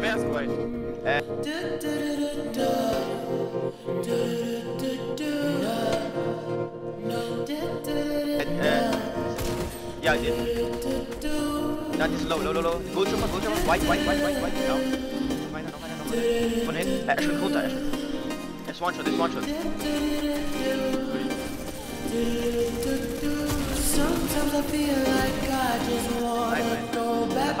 Best way. Yeah, I did. That is low, low, low, low. Go to go jump. White. No. Why not? One hit. Ashen, go to Ashen. It's one shot, it's one shot. Sometimes I feel like I just wanna go back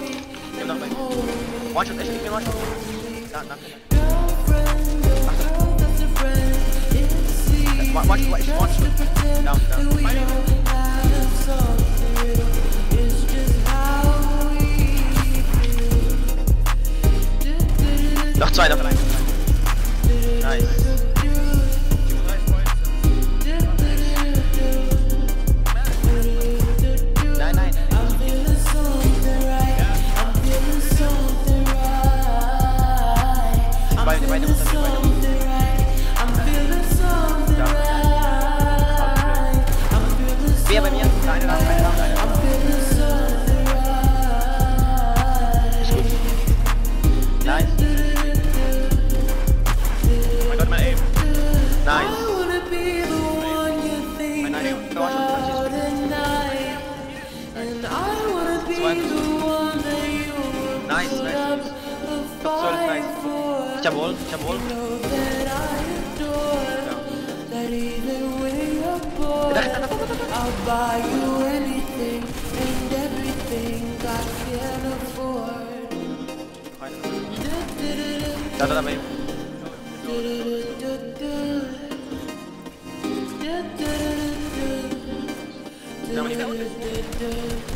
me, and watch it. Watch it. Down. Noch zwei davon. Nice. Nein. Beide runter. Wer bei mir? Eine. Ich hab wohl. Da.